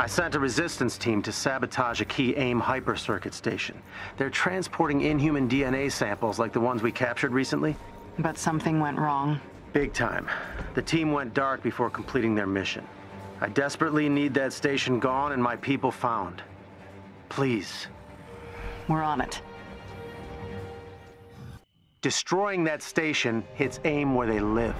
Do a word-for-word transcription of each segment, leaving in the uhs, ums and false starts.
I sent a resistance team to sabotage a key AIM hypercircuit station. They're transporting Inhuman D N A samples like the ones we captured recently. But something went wrong. Big time. The team went dark before completing their mission. I desperately need that station gone and my people found. Please. We're on it. Destroying that station hits AIM where they live.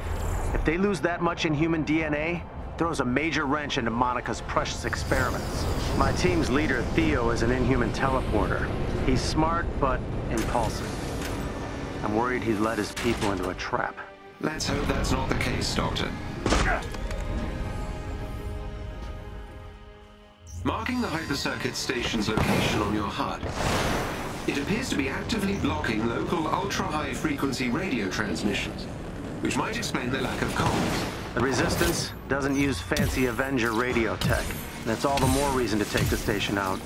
If they lose that much Inhuman D N A, throws a major wrench into Monica's precious experiments. My team's leader, Theo, is an Inhuman teleporter. He's smart, but impulsive. I'm worried he's led his people into a trap. Let's hope that's not the case, Doctor. Marking the hypercircuit station's location on your H U D. It appears to be actively blocking local ultra-high frequency radio transmissions, which might explain the lack of comms. The Resistance doesn't use fancy Avenger radio tech. That's all the more reason to take the station out.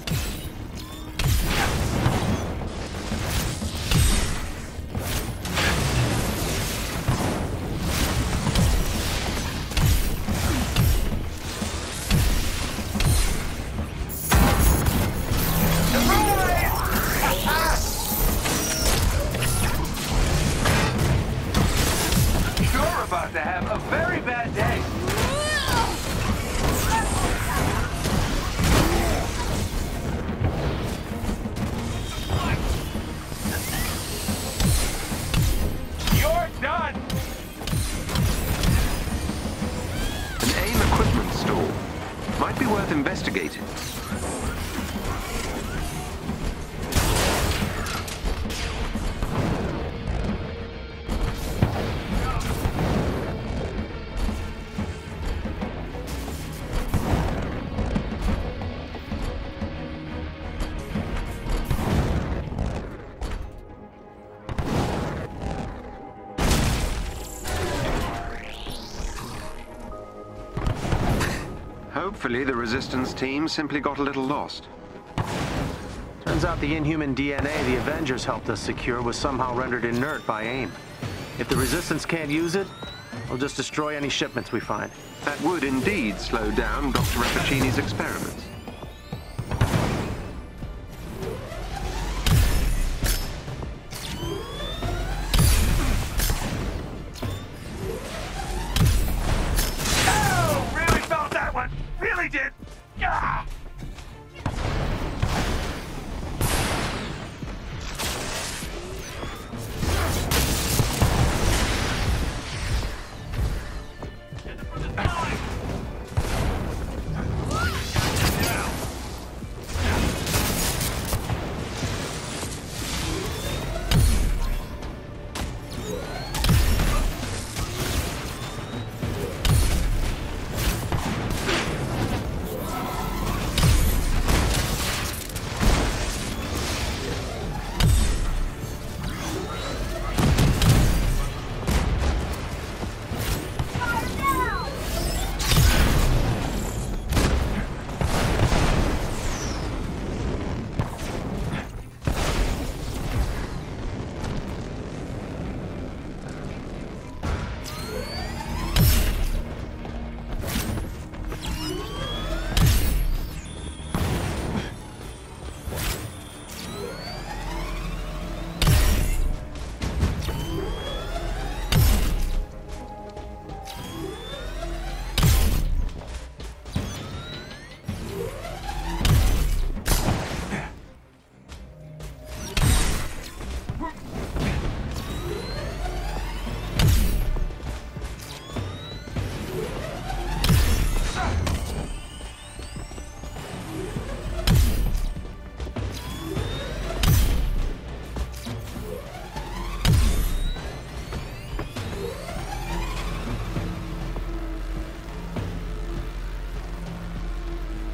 Hopefully the Resistance team simply got a little lost. Turns out the Inhuman D N A the Avengers helped us secure was somehow rendered inert by AIM. If the Resistance can't use it, we'll just destroy any shipments we find. That would indeed slow down Doctor Rappaccini's experiments.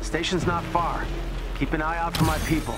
Station's not far. Keep an eye out for my people.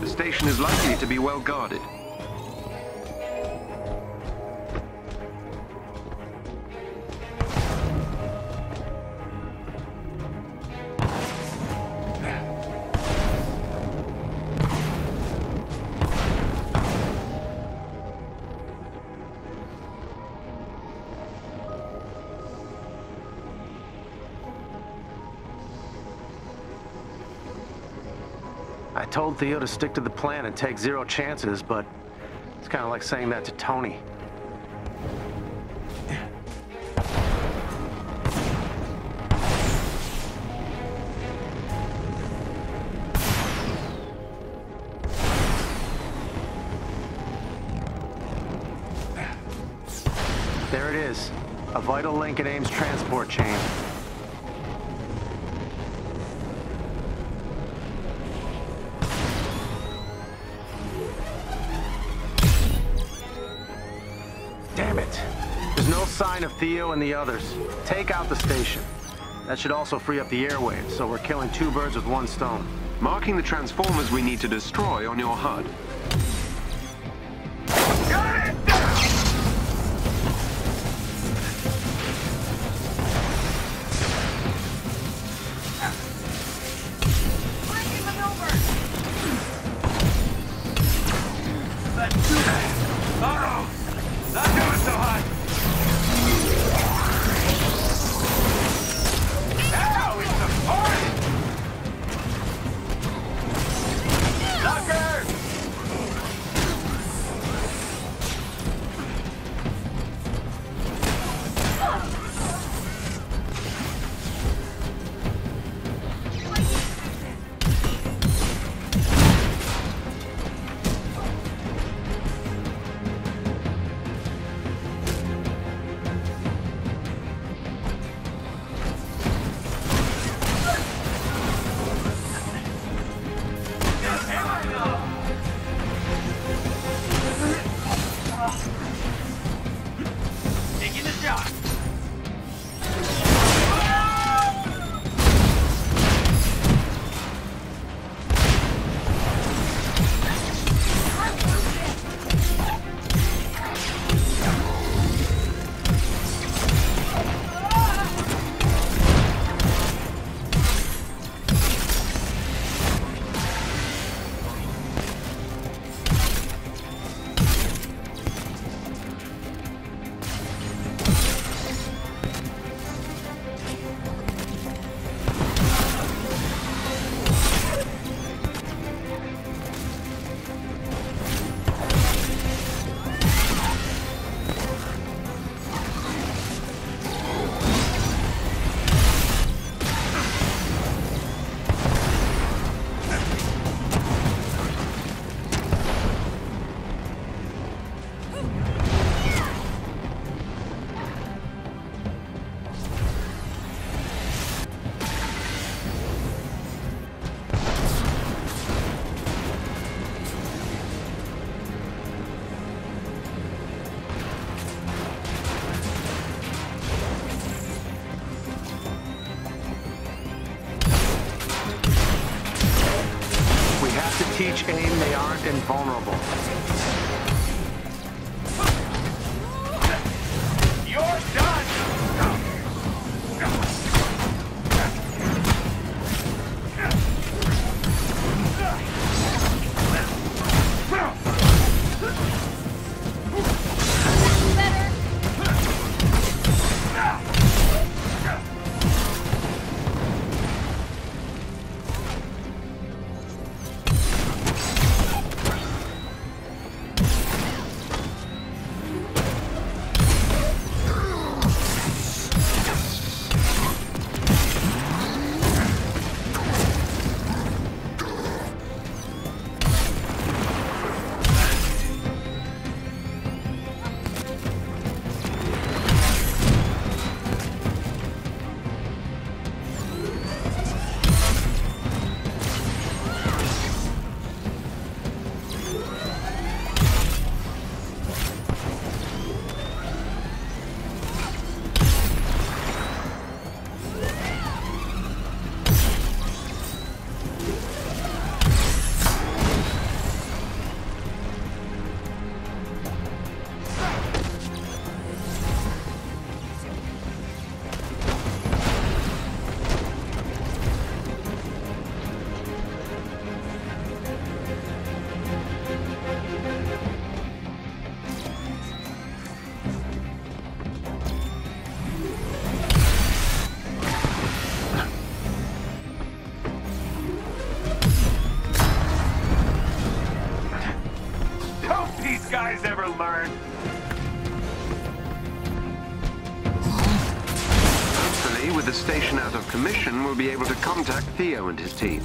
The station is likely to be well guarded. I told Theo to stick to the plan and take zero chances, but it's kind of like saying that to Tony. There it is, a vital link in AIM's transport chain. Sign of Theo and the others. Take out the station. That should also free up the airwaves, so we're killing two birds with one stone. Marking the transformers we need to destroy on your H U D. Teach AIM they aren't invulnerable. You're done! guys ever learn? Hopefully, with the station out of commission, we'll be able to contact Theo and his team.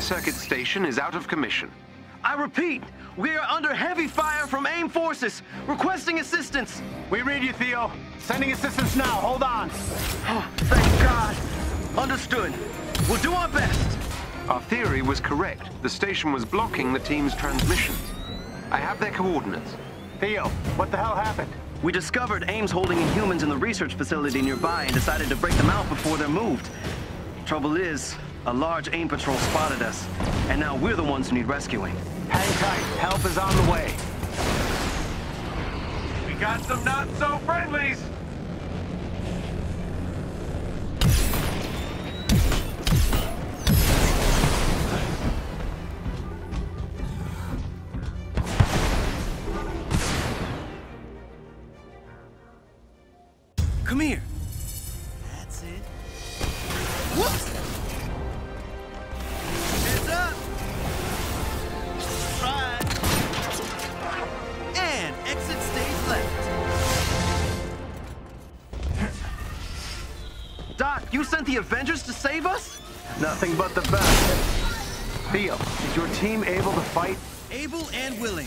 Circuit station is out of commission. I repeat, we are under heavy fire from AIM forces, requesting assistance. We read you, Theo. Sending assistance now. Hold on. Oh, thank God. Understood. We'll do our best. Our theory was correct. The station was blocking the team's transmissions. I have their coordinates. Theo, what the hell happened? We discovered AIM's holding Inhumans in the research facility nearby and decided to break them out before they're moved. Trouble is, a large AIM patrol spotted us, and now we're the ones who need rescuing. Hang tight. Help is on the way. We got some not-so-friendlies! Come here! That's it. Whoops! You sent the Avengers to save us? Nothing but the best. Theo, is your team able to fight? Able and willing.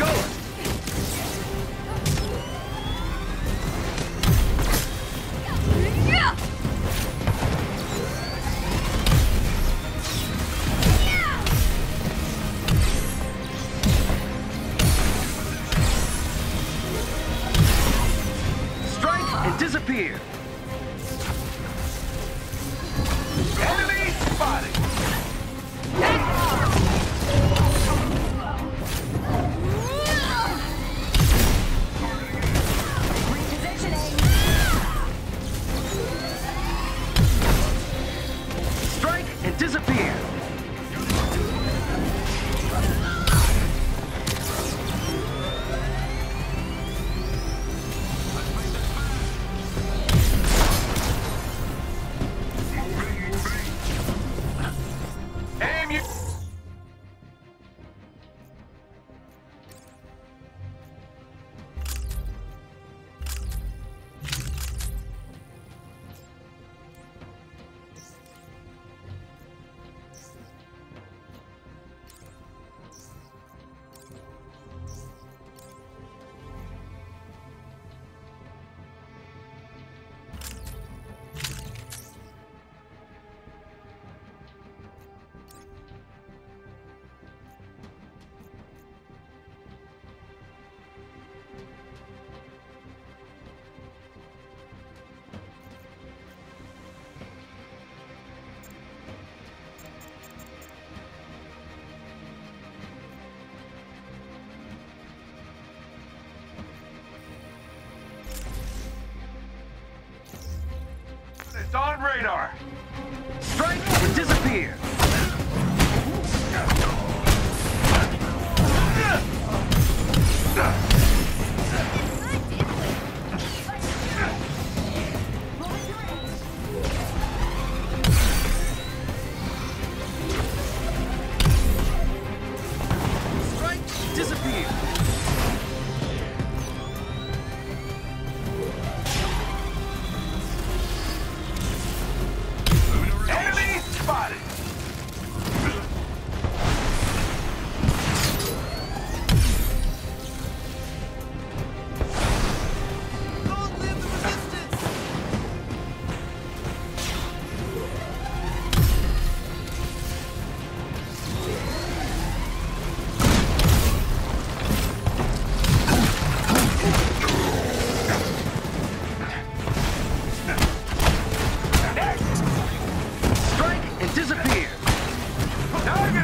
going! It's on radar. Strike and disappear. Disappear. Strike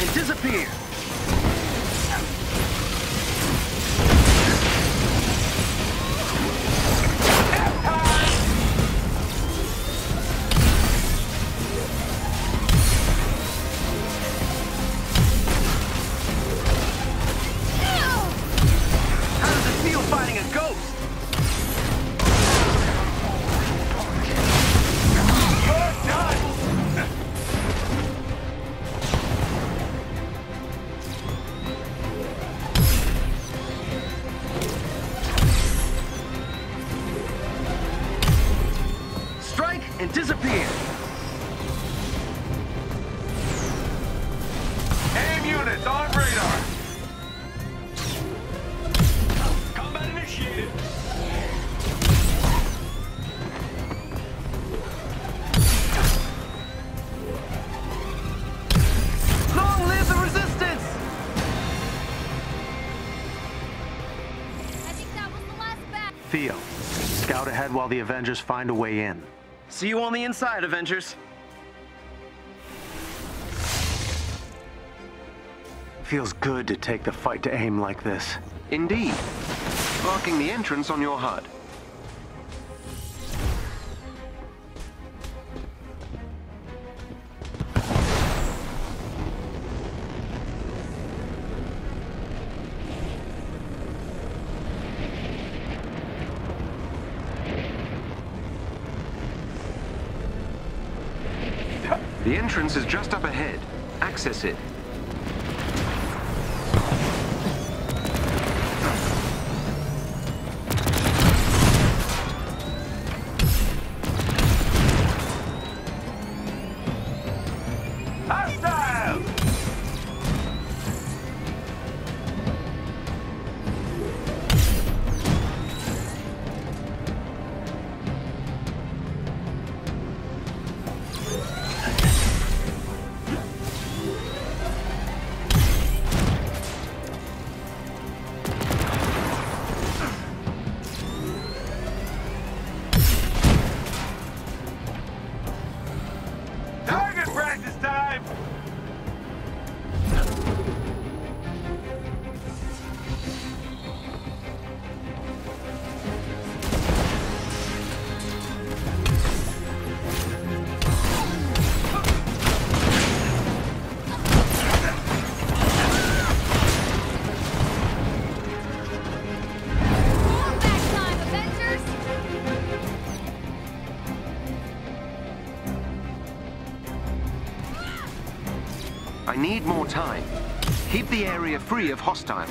and disappear. Ghost! and disappear. AIM units on radar. Combat initiated. Long live the resistance! I think that was the last batch. Theo, scout ahead while the Avengers find a way in. See you on the inside, Avengers. Feels good to take the fight to AIM like this. Indeed. Marking the entrance on your H U D. The entrance is just up ahead. Access it. I need more time. Keep the area free of hostiles.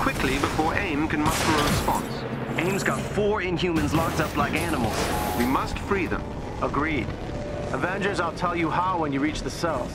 quickly before AIM can muster a response. AIM's got four Inhumans locked up like animals. We must free them. Agreed. Avengers, I'll tell you how when you reach the cells.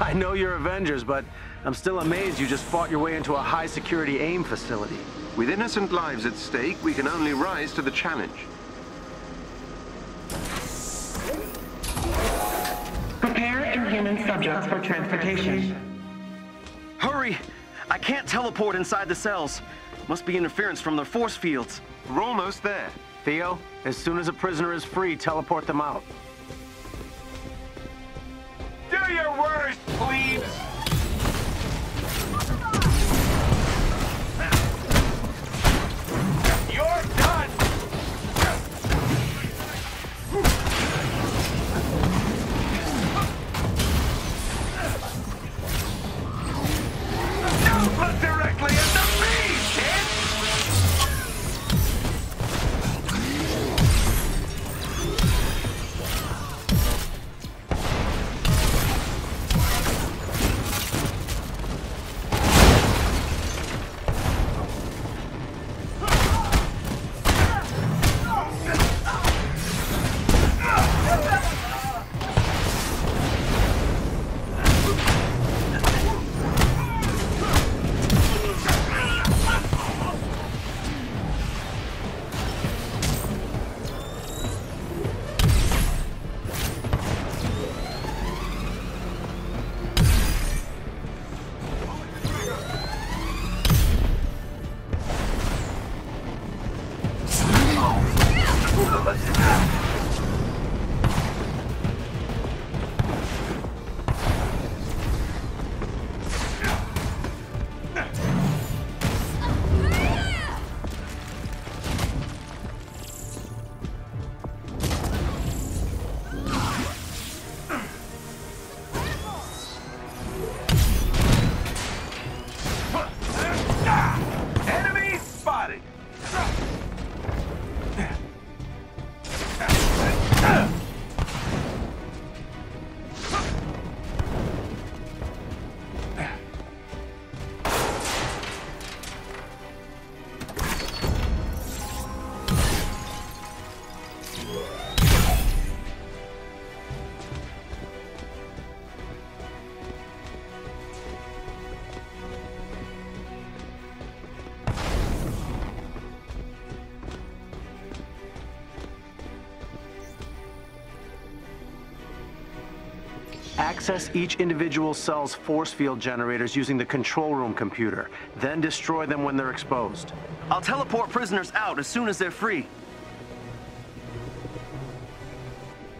I know you're Avengers, but I'm still amazed you just fought your way into a high-security AIM facility. With innocent lives at stake, we can only rise to the challenge. Prepare Inhuman subjects for transportation. Hurry! I can't teleport inside the cells. Must be interference from their force fields. We're almost there. Theo, as soon as a prisoner is free, teleport them out. Do your worst, please! You're done! Don't look directly at the beast, kid! Access each individual cell's force field generators using the control room computer, then destroy them when they're exposed. I'll teleport prisoners out as soon as they're free.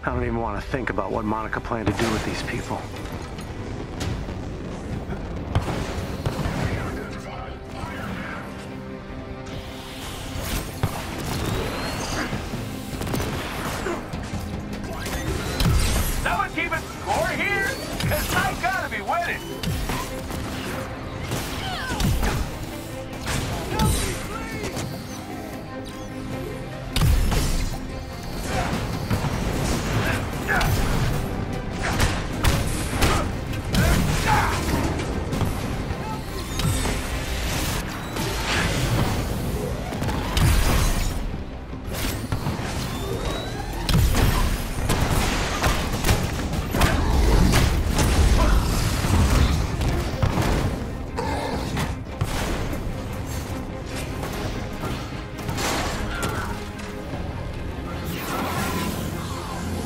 I don't even want to think about what Monica planned to do with these people.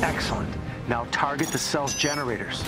Excellent. Now target the cell's generators.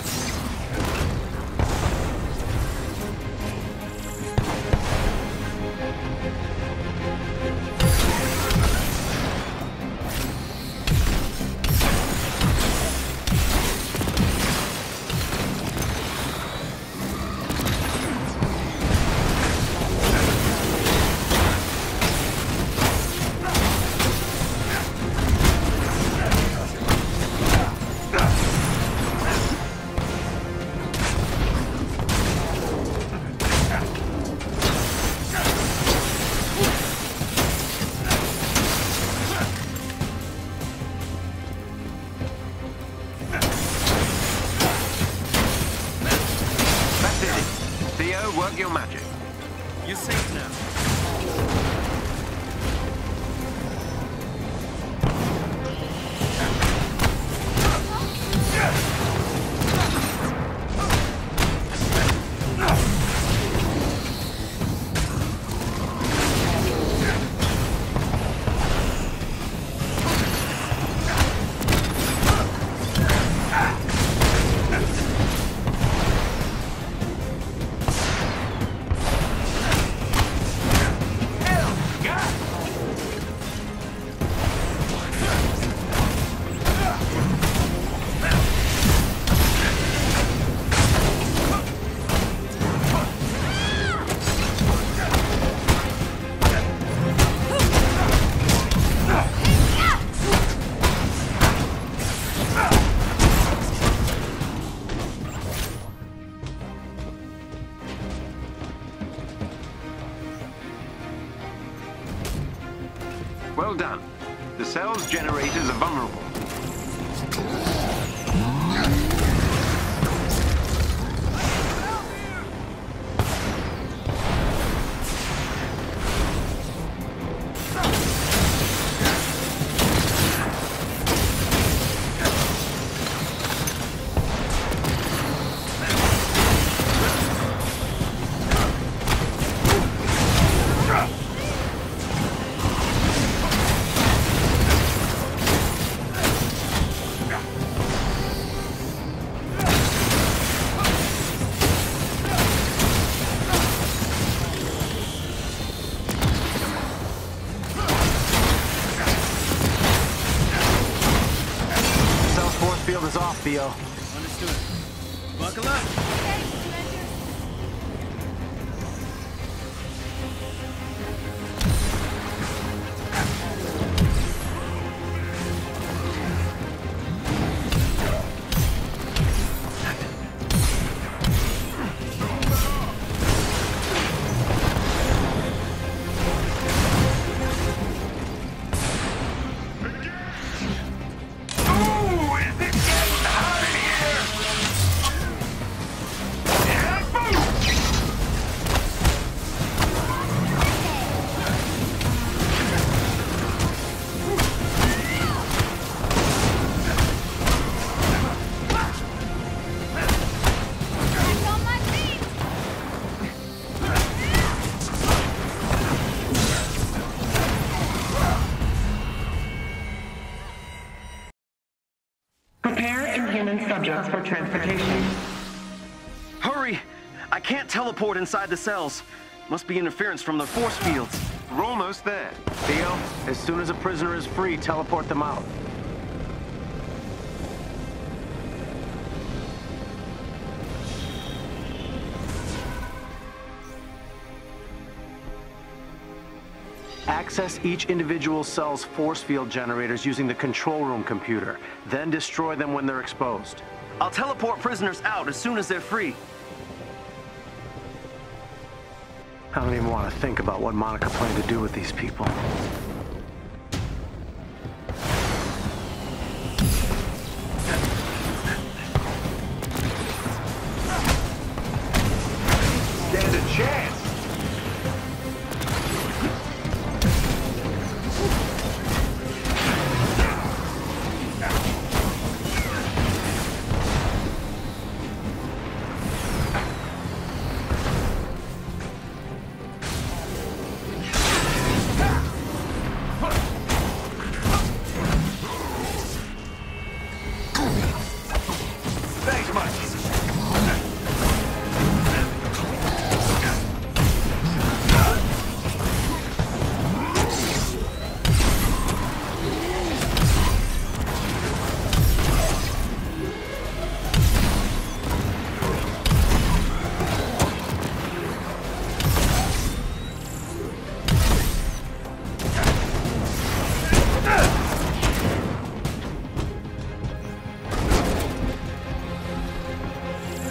with your magic. You're safe now. Well done. The cell's generators are vulnerable. Off, Theo. Understood. Buckle up. Okay, subjects for transportation. Hurry! I can't teleport inside the cells. Must be interference from the force fields. We're almost there. Theo, as soon as a prisoner is free, teleport them out. Access each individual cell's force field generators using the control room computer, then destroy them when they're exposed. I'll teleport prisoners out as soon as they're free. I don't even want to think about what Monica planned to do with these people. There's a chance!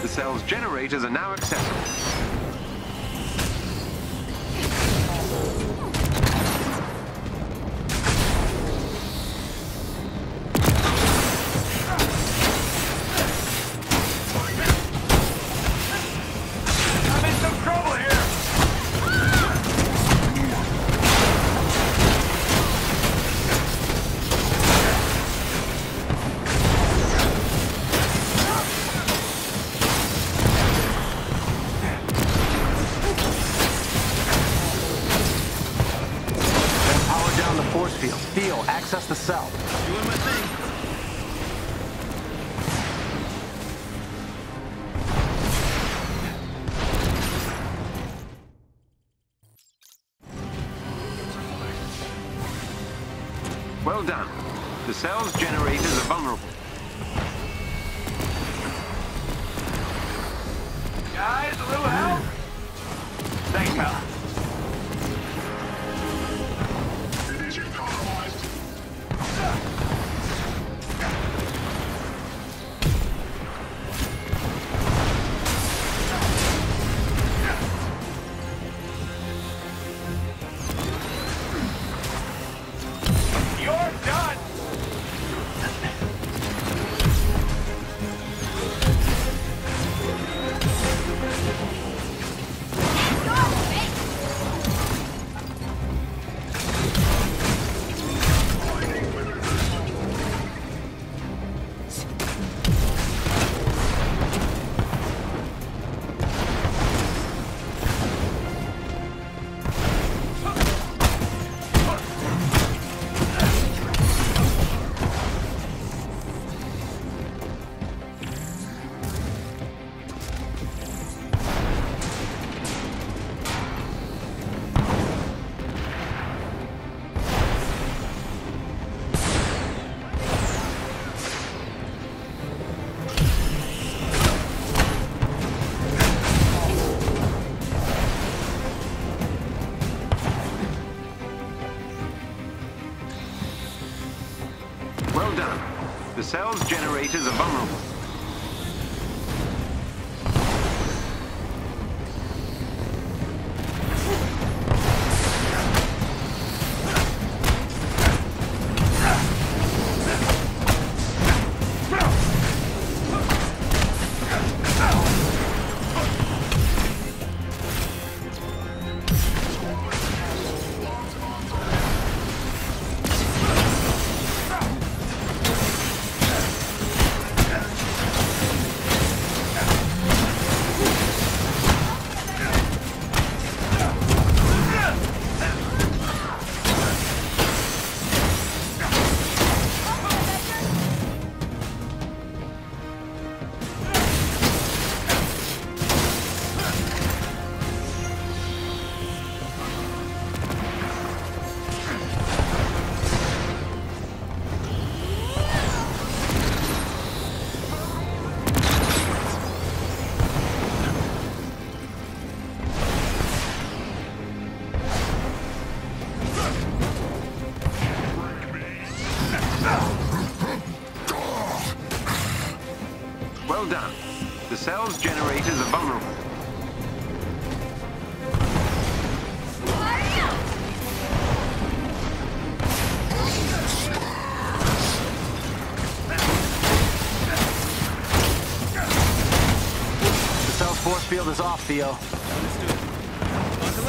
Cell's generators are now accessible. I'm in some trouble here! force field. Theo, access the cell. Doing my thing. Well done. The cell's generators are vulnerable. Guys, a little help? Thanks, pal. Division compromised. The cell's generators are vulnerable. Done. The cell's generators are vulnerable. The cell's force field is off, Theo. Buckle up.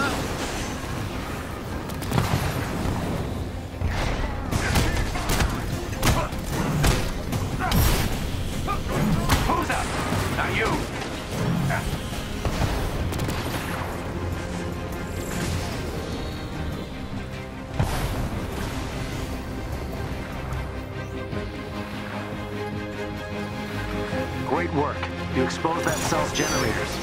Great work. You exposed that cell's generators.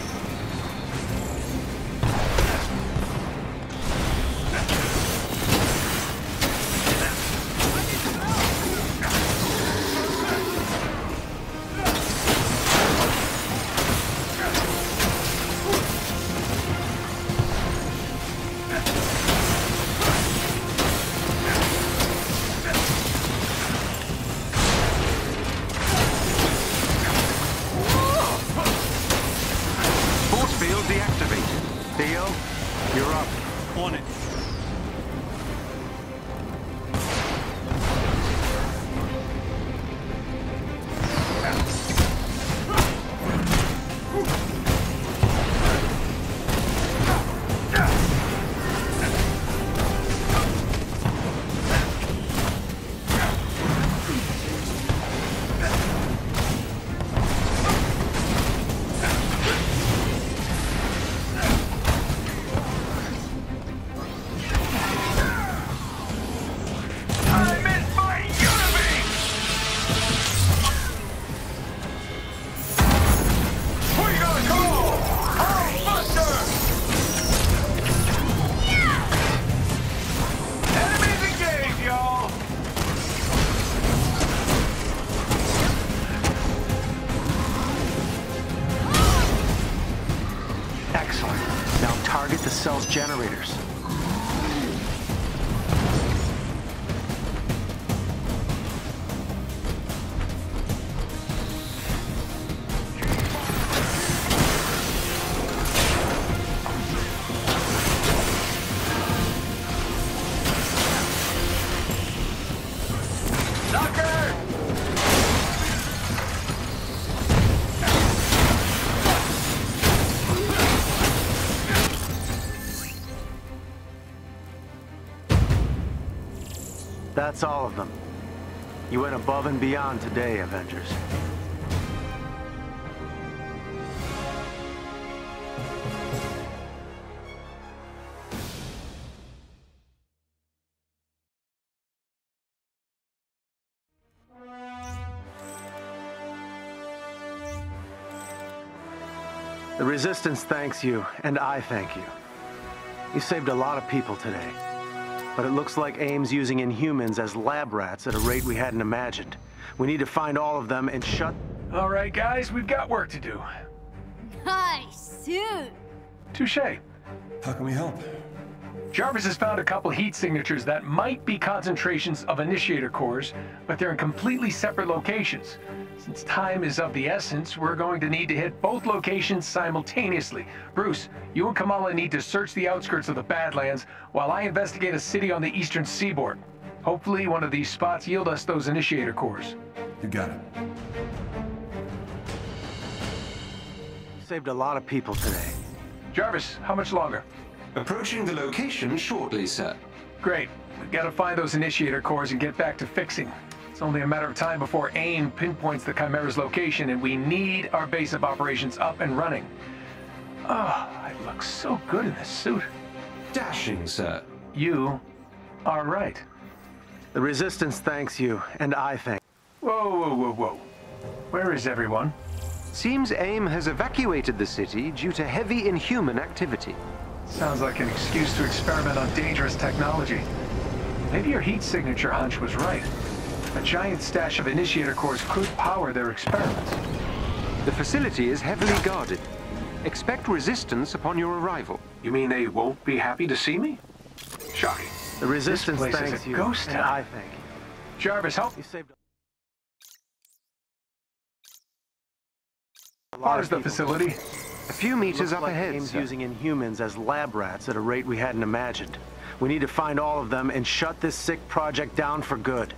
cell's generators. That's all of them. You went above and beyond today, Avengers. The Resistance thanks you, and I thank you. You saved a lot of people today. But it looks like AIM's using Inhumans as lab rats at a rate we hadn't imagined. We need to find all of them and shut... All right, guys, we've got work to do. Nice suit! Touché. How can we help? Jarvis has found a couple heat signatures that might be concentrations of initiator cores, but they're in completely separate locations. Since time is of the essence, we're going to need to hit both locations simultaneously. Bruce, you and Kamala need to search the outskirts of the Badlands while I investigate a city on the eastern seaboard. Hopefully one of these spots yield us those initiator cores. You got it. Saved a lot of people today. Jarvis, how much longer? Approaching the location shortly, sir. Great. We've got to find those initiator cores and get back to fixing. It's only a matter of time before AIM pinpoints the Chimera's location, and we need our base of operations up and running. Oh, I look so good in this suit. Dashing, sir. You are right. The Resistance thanks you, and I thank... Whoa, whoa, whoa, whoa. Where is everyone? Seems AIM has evacuated the city due to heavy Inhuman activity. Sounds like an excuse to experiment on dangerous technology. Maybe your heat signature hunch was right. A giant stash of initiator cores could power their experiments. The facility is heavily guarded. Expect resistance upon your arrival. You mean they won't be happy to see me? Shocking. The Resistance thanks you. This place is a ghost town, I think. Jarvis, help. You saved a lot of people. How is the facility? A few meters up ahead, sir. Using Inhumans as lab rats at a rate we hadn't imagined. We need to find all of them and shut this sick project down for good.